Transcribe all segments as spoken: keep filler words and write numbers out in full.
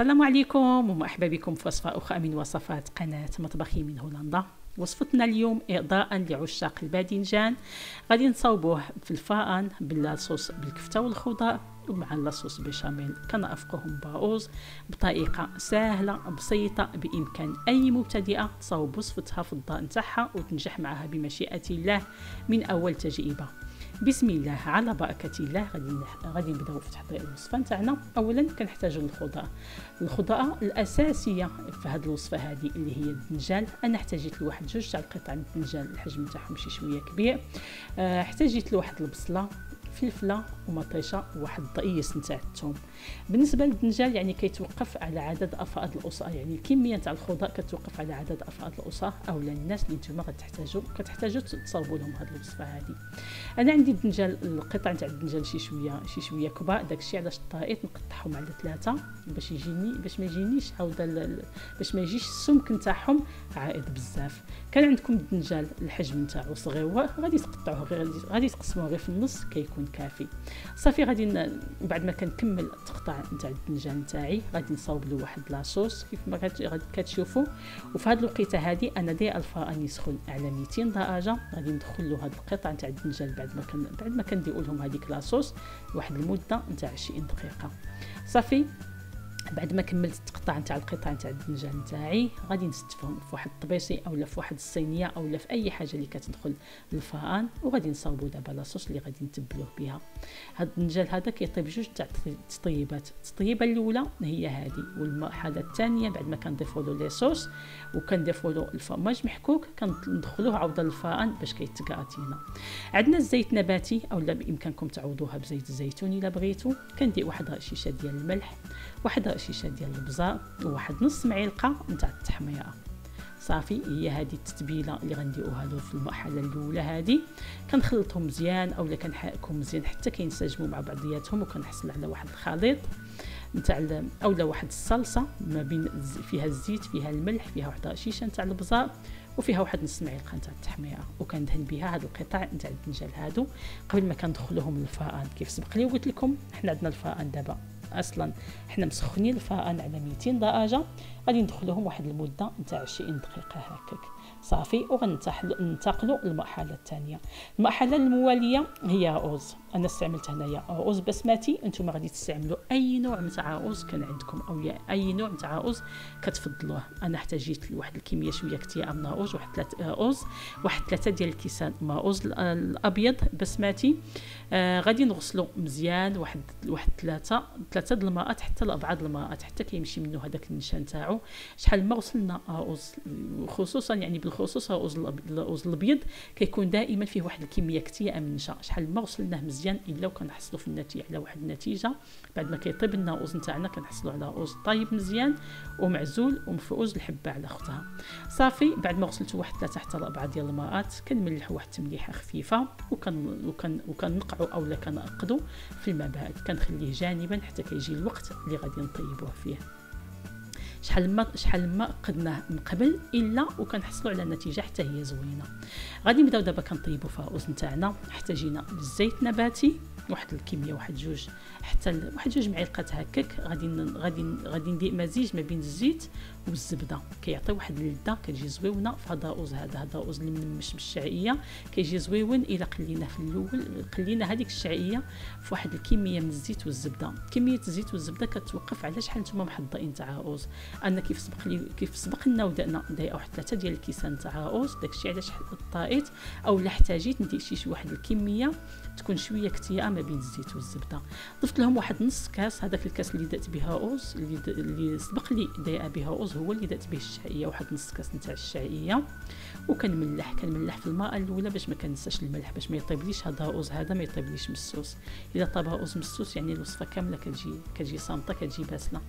السلام عليكم ومرحبا بكم في وصفة أخرى من وصفات قناة مطبخي من هولندا. وصفتنا اليوم إعضاء لعشاق الباذنجان، غادي نصاوبوه في الفرن باللاصوص بالكفتة والخضار ومع اللاصوص بشاميل. كنرافقوهم باوز بطريقة سهلة بسيطة، بإمكان أي مبتدئة تصاوب وصفتها في الدار نتاعها وتنجح معها بمشيئة الله من أول تجربة. بسم الله على بركه الله. غادي غادي نبداو في تحضير الوصفه نتاعنا. اولا كنحتاجوا الخضار الخضار الاساسيه في هذه الوصفه هذه اللي هي الباذنجان. انا احتاجيت لواحد جوج تاع القطع من الباذنجان، الحجم تاعهم شي شويه كبير. اه احتاجيت لواحد البصله، فلفله ومطيشه وواحد الضئيس نتاع الثوم. بالنسبه للباذنجان يعني كيتوقف على عدد افراد الاسره، يعني الكميه تاع الخضار كتوقف على عدد افراد الاسره اولا الناس اللي نتوما غتحتاجوا كتحتاجوا تصاوبوا لهم هذه الوصفه هذه. انا عندي الباذنجان، القطع نتاع الباذنجان شي شويه شي شويه كبار، داكشي علاش الطريقه نقطعهم على ثلاثه باش يجيني باش ما يجينيش عاود باش ما يجيش السمك نتاعهم عائد بزاف. كان عندكم الباذنجان الحجم نتاعو صغير غادي تقطعوه، غير غادي تقسموه غير في النص كيكون كافي صافي. غادي بعد ما كنكمل التقطاع نتاع الباذنجان نتاعي غادي نصاوب له واحد لاصوص كيف ما غادي كتشوفوا. وفي هذه الوقيته هذه انا داير الفرن يسخن على مئتين درجه. غادي ندخل له هذا القطع نتاع الباذنجان بعد ما كن بعد ما كندير لهم هذيك لاصوص واحد المده نتاع عشرين دقيقه صافي. بعد ما كملت التقطاع نتاع القطع نتاع الباذنجان نتاعي غادي نستفهم في واحد الطبيسي اولا في واحد الصينيه اولا في اي حاجه اللي كتدخل للفران، وغادي نصاوبوا دابا لاصوص اللي غادي نتبلوه بها. هاد الباذنجان هذا كيطيب جوج تاع التطيبات، التطيبه الاولى هي هذه، والمرحله الثانيه بعد ما كنضيفوا له لاصوص وكنضيفوا له الفرماج محكوك كندخلوه عاود للفران باش كيتكاتينا. عندنا الزيت نباتي اولا بامكانكم تعوضوها بزيت الزيتون الا بغيتوا. كندير واحد رشيشه ديال الملح، واحد شيشه ديال البزار، وواحد نص معلقه نتاع التحميره صافي. هي هذه التتبيله اللي غنديروها له في المرحله الاولى هذه. كنخلطهم مزيان اولا كنحركهم مزيان حتى كينسجموا مع بعضياتهم، وكنحصل على واحد الخليط نتاع اولا واحد الصلصه ما بين فيها الزيت فيها الملح فيها واحد رشيشه نتاع البزار وفيها واحد نص معلقه نتاع التحميره. وكندهن بها هاد القطع نتاع الباذنجان هادو قبل ما كندخلوهم للفران. كيف سبق لي وقلت لكم حنا عندنا الفران دابا اصلا حنا مسخنين الفران على مئتين درجه. غادي ندخلوهم واحد المده نتاع عشرين دقيقه هكاك صافي. وغننتقلوا للمرحله الثانيه. المرحله المواليه هي الرز. انا استعملت هنايا رز بسمتي، نتوما غادي تستعملوا اي نوع نتاع رز كان عندكم او اي نوع نتاع رز كتفضلوه. انا احتاجيت لواحد الكميه شويه كثيره من الرز، واحد ثلاثه رز واحد ثلاثه ديال الكيسان رز الابيض بسمتي. آه غادي نغسلو مزيان واحد واحد ثلاثه ثلاثه د المرات حتى لاربعه د المرات حتى كيمشي منه هذاك النشان تاعو. شحال ما غسلنا رز خصوصا يعني بالخصوص الرز الابيض كيكون دائما فيه واحد الكميه كثيره من النشا، شحال ما غسلناه مزيان الا وكنحصلوا في النتيجه على واحد النتيجه. بعد ما كيطيب لنا الرز نتاعنا كنحصلوا على رز طايب مزيان ومعزول ومفعوز الحبه على اختها صافي. بعد ما غسلته واحد ثلاثه حتى لاربعه ديال المرات كنملح واحد التمليحه خفيفه وكن وكن وكنقعوا اولا كنقدوا في الماء بارد. كنخليه جانبا حتى كيجي الوقت اللي غادي نطيبوه فيه. شحال ما شحال ما قدناه من قبل الا وكنحصلوا على نتيجه حتى هي زوينه. غادي نبداو دابا كنطيبوا فاوز نتاعنا. احتاجينا الزيت نباتي واحد الكميه واحد جوج حتى واحد جوج معلقات هكاك. غادي غادي غادي ندير مزيج ما بين الزيت والزبده كيعطي واحد اللذه كتجي زويونه في هذا الرز هذا. هذا الرز اللي منمش بالشعريه كيجي زويون الا قليناه في الاول، قلينا هذيك الشعريه في واحد الكميه من الزيت والزبده. كميه الزيت والزبده كتوقف على شحال نتوما محضرين تاع الرز. انا كيف سبق لي كيف سبق لنا ودانا دايره واحد ثلاثه ديال الكيسان تاع الرز، داكشي علاش الطائط اولا احتاجيت ندير شي واحد الكميه تكون شويه كثيره ما بين الزيت والزبده. ضفت لهم واحد نص كاس، هذاك الكاس اللي دات بها اوز اللي, اللي سبق لي دايره بها اوز هو اللي دات به الشعريه، واحد نص كاس نتاع الشعريه. وكنملح كنملح في الماء الاولى باش ما كننساش الملح باش ما يطيبليش هذا اوز هذا ما يطيبليش مسوس. الا طاب اوز مسوس يعني الوصفه كامله كتجي كتجي صامته كتجي باسله.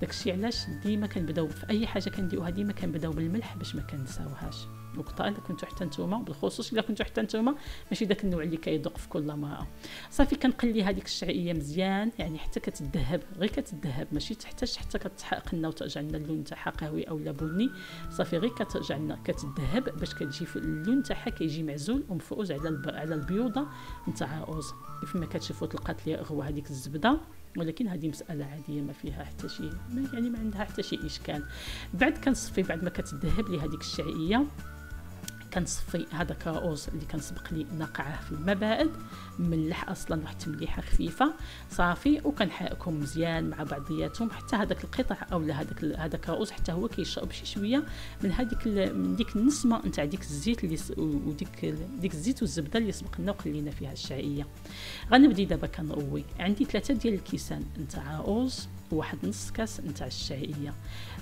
داكشي علاش ديما كنبداو في اي حاجه كنديروها ديما كنبداو بالملح باش ما كنساوهاش. نقطه الا كنتو حتى نتوما بالخصوص الا كنتو حتى نتوما ماشي داك النوع اللي كيذوق في كل مره صافي. كنقلي هذيك الشعريه مزيان يعني حتى كتذهب غير كتذهب ماشي تحتاج حتى كتحرق لنا وترجع لنا اللون تاعها قهوي اولا بني صافي. غير كترجع لنا كتذهب باش كتجي في اللون تاعها كيجي معزول ومفعوز على على البيوضه نتاع الرز. كيف ما كتشوفوا طلقات لي غوا هذيك الزبده ولكن هذه مساله عاديه ما فيها حتى شي، يعني ما عندها حتى شي اشكال. بعد كنصفي، بعد ما كتذهب لي هذيك الشعيه كنصفي هذاك الرز اللي كنسبق لي نقعه في الماء بارد، ملح اصلا واحد المليحه خفيفه صافي، وكنحاكم مزيان مع بعضياتهم حتى هذاك القطع اولا هذاك هذاك الرز حتى هو كيشرب شي شويه من هذيك من ديك النسمه نتاع ديك الزيت اللي وديك ديك الزيت والزبده اللي سبقنا وخلينا فيها الشعيه. غنبدي دابا كنروي. عندي ثلاثه ديال الكيسان نتاع الرز وواحد نص كاس نتاع الشعيه.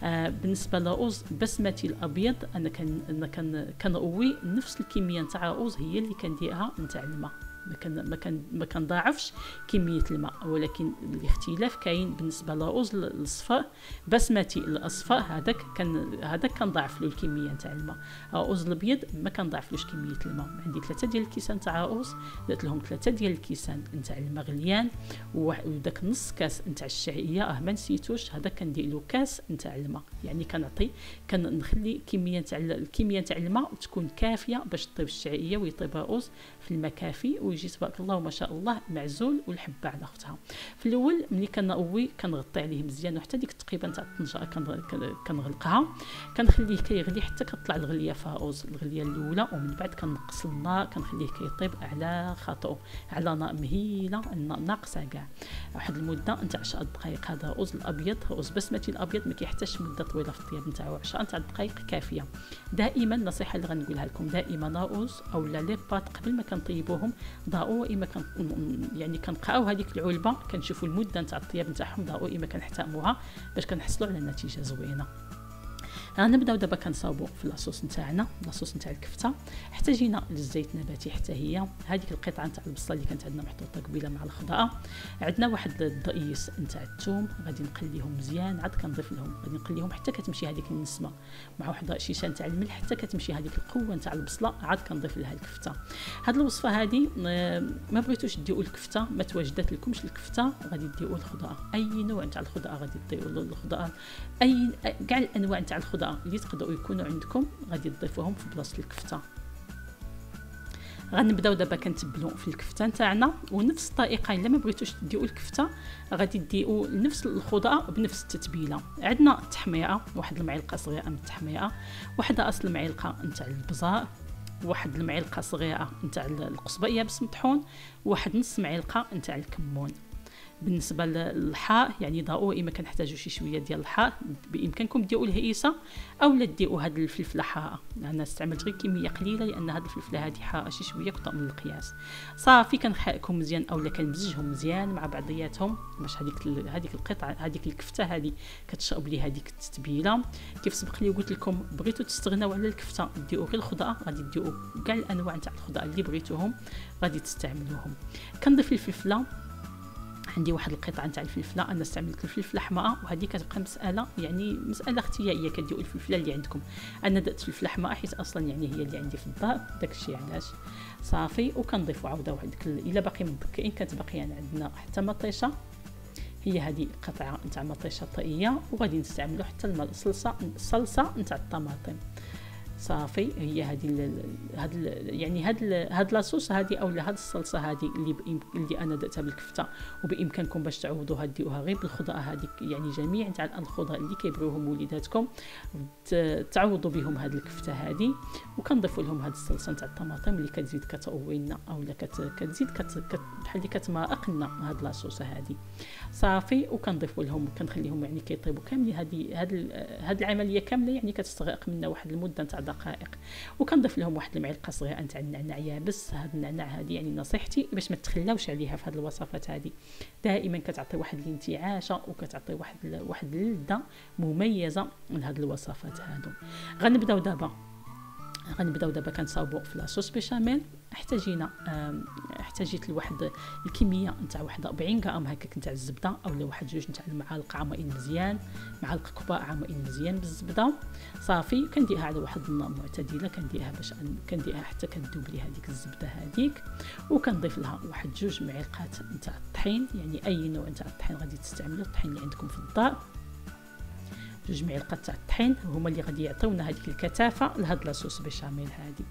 آه بالنسبه للرز بسمتي الابيض انا كان انا كان كنروي نفس الكميه نتاع الرز هي اللي كنديرها نتاع الماء، ما كان ما كان ما كنضاعفش كميه الماء، ولكن الاختلاف كاين بالنسبه للرز الصفر بسمتي الاصفر هذاك كان هذاك كنضاعف له الكميه نتاع الماء. الرز الابيض ما كنضاعفلوش كميه الماء. عندي ثلاثه ديال الكيسان تاع الرز، درت لهم ثلاثه ديال الكيسان نتاع الماء غليان، وداك نص كاس نتاع الشعيه اه ما نسيتوش هذا كندير له كاس نتاع الماء، يعني كنعطي كنخلي كميه نتاع الكميه نتاع الماء تكون كافيه باش طيب الشعيه ويطيب الرز في الماء كافي ويجي تبارك الله وما شاء الله معزول والحبه على اختها. في الاول ملي كنقوي كنغطي عليه مزيان وحتى ديك التقريبه نتاع الطنجره كنغلقها كنخليه كيغلي حتى كطلع الغليه فيها الرز الغليه الاولى، ومن بعد كنقص النار كنخليه كيطيب على خاطئه على نار مهيله ناقصه كاع واحد المده نتاع عشر دقائق. هذا الرز الابيض الرز بسمتي الابيض ما كيحتاجش مده طويله في الطياب نتاعو، عشرة نتاع دقائق كافيه. دائما النصيحه اللي غنقولها لكم دائما الرز او لا لي بات قبل ما كنطيبوهم ضروري كن يعني كنقاو هذيك العلبه كنشوفوا المده نتاع الطياب نتاعهم ضروري ما كنحترموها باش كنحصلوا على نتيجه زوينه. غنبداو دابا كنصاوبو في لاصوص نتاعنا، لاصوص نتاع الكفته. احتاجينا للزيت نباتي حتى هي، هذيك القطعه نتاع البصله اللي كانت عندنا محطوطه قبيله مع الخضره، عندنا واحد الضئيس نتاع الثوم غادي نقليهم مزيان عاد كنضيف لهم، غادي نقليهم حتى كتمشي هذيك النسمه مع واحد شيشه نتاع الملح حتى كتمشي هذيك القوه نتاع البصله عاد كنضيف لها الكفته. هاد الوصفه هذه ما بغيتوش ديروا الكفته ما تواجدات لكمش الكفته غادي ديروا الخضره، اي نوع نتاع الخضره غادي ديروا الخضره، اي كاع الانواع نتاع الخضره اللي تقدروا يكونوا عندكم غادي تضيفوهم في بلاصه الكفته. غنبداو دابا كنتبلو في الكفته نتاعنا، ونفس الطريقه الا ما بغيتوش ديروا الكفته غادي ديروا نفس الخضره بنفس التتبيله. عندنا التحميره واحد المعلقه صغيره من التحميره، واحد راس المعلقه نتاع البزار، واحد المعلقه صغيره نتاع القصبه يابس مطحون، واحد نص معلقه نتاع الكمون. بالنسبه للحار يعني ضروري ما كنحتاجوش شي شويه ديال الحار، بامكانكم ديروا الهيسه اولا ديروا هاد الفلفله حاره، انا يعني استعملت غير كميه قليله لان هاد الفلفله هادي حاره شي شويه كثر من القياس صافي. كنحاكم مزيان اولا كنمزجهم مزيان مع بعضياتهم باش هذيك هذيك القطعه هذيك الكفته هذه كتشرب لي هذيك التتبيله. كيف سبق لي قلت لكم بغيتوا تستغناو على الكفته ديروا غير الخضره، غادي ديروا كاع الانواع نتاع الخضره اللي بغيتوهم غادي تستعملوهم. كنضيف الفلفله، عندي واحد القطعه نتاع الفلفله انا استعملت الفلفله حمراء، وهذه كتبقى مساله يعني مساله اختياريه كديروا الفلفله اللي عندكم. انا درت الفلفله حمراء حيت اصلا يعني هي اللي عندي في الدار داكشي علاش صافي. وكنضيفوا عاوده واحد الا باقي مدكين كانت باقيين عندنا حتى مطيشه، هي هذه قطعه نتاع مطيشه طريه، وغادي نستعملوا حتى الصلصه الصلصه نتاع الطماطم صافي. هي هذه هاد يعني هاد هاد لاصوص هذه اولا هاد الصلصه هذه اللي اللي انا درتها بالكفته، وبامكانكم باش تعوضوها ديروها غير بالخضره هذيك، يعني جميع نتاع الخضره اللي كيبغيوهم وليداتكم تعوضوا بهم هاد الكفته هذه. وكنضيفوا لهم هاد الصلصه نتاع الطماطم اللي كتزيد كتقوي لنا اولا كتزيد بحال اللي كتمرق لنا هاد لاصوصه هذه صافي. وكنضيفوا لهم كنخليهم يعني كيطيبوا كاملين هذه هاد هاد العمليه كامله يعني كتستغرق منا واحد المده نتاع دقائق. وكنضيف لهم واحد المعلقه صغيره نتاع النعناع يابس، هاد النعناع هذه يعني نصيحتي باش ما تخلاوش عليها في هاد الوصفات هذه، دائما كتعطي واحد الانتعاشه وكتعطي واحد واحد اللذه مميزه لهاد الوصفات هادو. غنبداو دابا غنبداو دابا كنصاوبو في لاصوص بيشاميل. احتاجينا احتاجيت لواحد الكميه نتاع واحد أربعين غرام هكاك نتاع الزبده اولا واحد جوج نتاع المعالق عامرين مزيان، معلقه كبار عامرين مزيان بالزبده صافي. كنديرها على واحد النار معتدله كنديرها باش كنديرها حتى كتذوب لي هذيك الزبده هذيك. وكنضيف لها واحد جوج معلقات نتاع الطحين، يعني اي نوع نتاع الطحين غادي تستعملوا الطحين اللي عندكم في الدار. جوج معالق تاع الطحين هما اللي غادي يعطيونا هذيك الكثافه لهاد لاصوص بيشاميل هذه.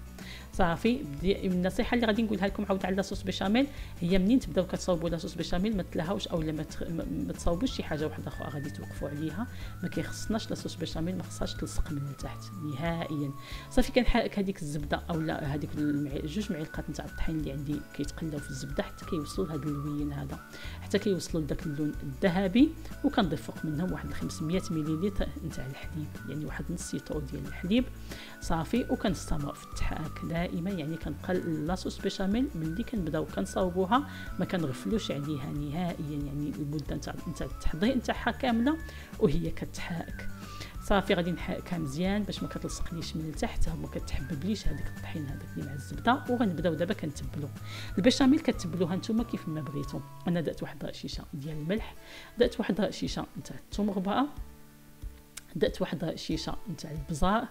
صافي النصيحه اللي غادي نقولها لكم عاود على لاصوص بيشاميل هي منين تبداو كتصاوبوا لاصوص بيشاميل ما تلهاوش اولا ما, تخ... ما تصاوبوش شي حاجه واحده اخرى غادي توقفوا عليها. ما كيخصناش لاصوص بيشاميل ما خصهاش تلصق من التحت نهائيا. صافي كنحرك هذيك الزبده اولا هذيك المع... جوج معالق تاع الطحين اللي عندي كيتقلاو في الزبده حتى كيوصلوا لهذا اللوين هذا حتى كيوصلوا لذاك اللون الذهبي. وكنضيف فوق منهم واحد خمسمية مليلتر نتاع الحليب يعني واحد نص لتر ديال الحليب. صافي وكنستمر في التحاك دائما يعني كنبقى لاصوص بيشاميل ملي كنبداو كنصاوبوها ما كنغفلوش عليها نهائيا يعني المده نتاع نتاع التحضير تاعها كامله وهي كتحاك. صافي غادي نحاكها مزيان باش ما كتلصقنيش من التحت وما كتحببليش هذيك الطحين هذاك اللي مع الزبده. وغنبداو دابا كنتبلو البشاميل. كتبلوها نتوما كيف ما بغيتو. انا دات واحد شيشه ديال الملح، دات واحد شيشه نتاع الثوم غباء، دات واحد شيشه نتاع البزار،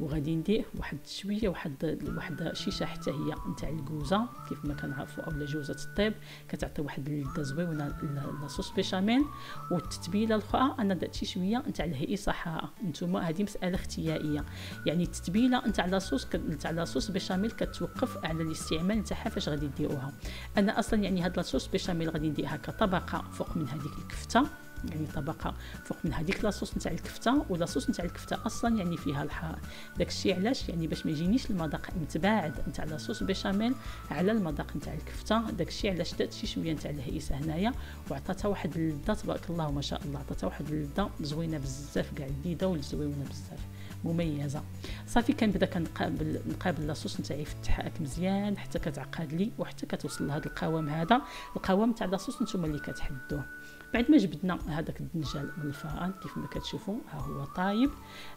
وغادي ندير واحد شويه واحد واحد شيشه حتى هي نتاع الكوزه كيف ما كنعرفوا اولا جوزه الطيب كتعطي واحد اللذه زوينه لاصوص بيشاميل. والتتبيله الاخرى انا درت شي شويه نتاع الهيئه حاره. نتوما هذه مساله اختياريه يعني التتبيله نتاع لاصوص نتاع لاصوص بيشاميل كتوقف على الاستعمال نتاعها فاش غادي ديروها. انا اصلا يعني هاد لاصوص بيشاميل غادي نديرها كطبقه فوق من هذيك الكفته يعني طبقه فوق من هذيك لاصوص نتاع الكفته. ولاصوص نتاع الكفته اصلا يعني فيها الحار داكشي علاش يعني باش ما يجينيش المذاق متباعد نتاع لاصوص بيشاميل على المذاق نتاع الكفته. داكشي علاش درت شي شويه نتاع الهيسه هنايا وعطاتها واحد اللذه تبارك الله وما شاء الله عطاتها واحد اللذه زوينه بزاف كاع جديده وزوينه بزاف مميزه. صافي كنبدا كنقابل نقابل لاصوص نتاعي في التحاك مزيان حتى كتعقد لي وحتى كتوصل لهذا القوام. هذا القوام تاع لاصوص نتوما اللي كتحدوه. بعد ما جبدنا هذاك الدنجال من الفران كيف ما كتشوفوا ها هو طايب.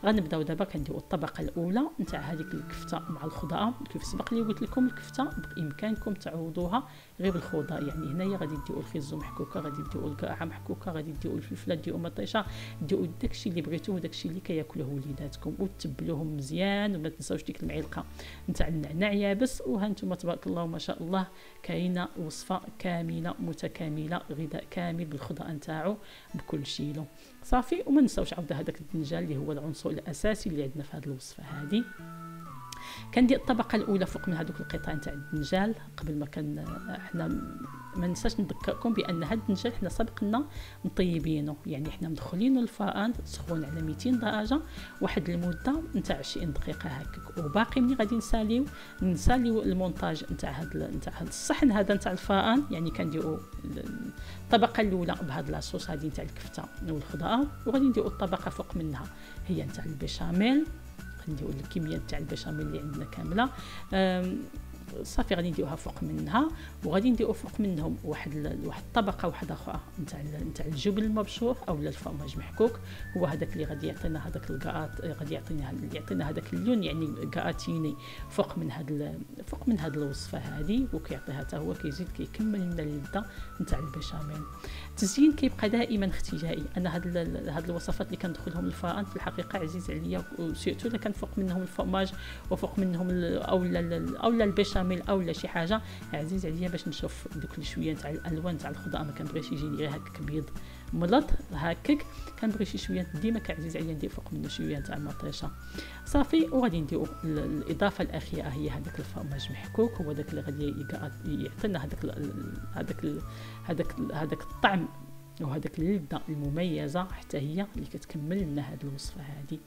غنبداو دابا كنديروا الطبقه الاولى نتاع هذيك الكفته مع الخضره. كيف سبق لي قلت لكم الكفته بامكانكم تعوضوها غير بالخضره يعني هنايا غادي ديروا الخيزو محكوكه، غادي ديروا الكرعه محكوكه، غادي ديروا الفلفله، ديروا مطيشه، ديروا داكشي اللي بغيتوه وداكشي اللي كياكلوه وليداتكم وتبلوهم مزيان. وما تنساوش ديك المعلقه نتاع النعناع يابس. وهانتوما تبارك الله وما شاء الله كاينه وصفه كامله متكامله غذاء كامل بالخضره نتاعو بكل شيء له. صافي وما نساوش عاود هذاك الدنجال اللي هو العنصر الاساسي اللي عندنا في هذه الوصفه هذه. كندير الطبقه الاولى فوق من هذوك القطع نتاع الدنجال. قبل ما كان حنا ما ننساش نذكركم بان هذا الدنجال حنا سبقنا مطيبينه يعني حنا مدخلينه للفران سخون على مئتين درجه واحد المده نتاع عشرين دقيقه هكاك. وباقي ملي غادي نساليو نساليو المونتاج نتاع هذا نتاع هذا الصحن هذا نتاع الفران. يعني كنديروا الطبقه الاولى بهاد لاصوص هذه نتاع الكفته والخضره وغادي نديروا الطبقه فوق منها هي نتاع البيشاميل. غنديروا الكميه نتاع البشاميل اللي عندنا كامله. صافي غادي نديروها فوق منها وغادي نديروا فوق منهم واحد واحد الطبقه واحده اخرى نتاع نتاع الجبن المبشور اولا الفرماج محكوك. هو هذاك اللي غادي يعطينا هذاك الكاط غادي يعطينا يعطينا هذاك اللون يعني كاتيني فوق من هذا فوق من هذه الوصفه هذه. وكيعطيها حتى هو كيزيد كيكمل لنا اللذه نتاع البشاميل. التزيين كيبقى دائما اختياري. انا هاد هاد الوصفات اللي كندخلهم للفران في الحقيقه عزيز عليا وسيرتو الا كان فوق منهم الفرماج وفوق منهم اولا اولا البشاميل اولا شي حاجه عزيز عليا باش نشوف دوك شويه تاع الالوان تاع الخضره. ما كنبغيش يجيني غير هكاك بيض ملط هكاك كنبغي شي شويه ديما كعزيز عليا ندير فوق منه شويه تاع المطيشه. صافي وغادي نديروا الاضافه الاخيره هي هذاك الفرماج محكوك. هو داك اللي غادي يعطينا هذاك هذاك هذاك هذاك الطعم وهذاك اللذه المميزه حتى هي اللي كتكمل لنا هذه الوصفه هذه.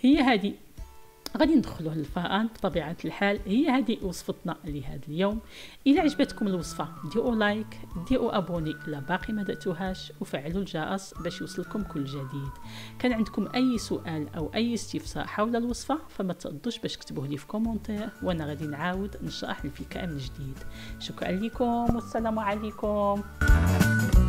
هي هذه غادي ندخلوه للفران بطبيعه الحال. هي هذه وصفتنا لهذا اليوم. الى عجبتكم الوصفه ديروا لايك ديروا ابوني الا باقي ما درتوهاش وفعلوا الجرس باش يوصلكم كل جديد. كان عندكم اي سؤال او اي استفسار حول الوصفه فما تردوش باش كتبوه لي في كومونتير وانا غادي نعاود نشرح الفكره من جديد. شكرا لكم والسلام عليكم.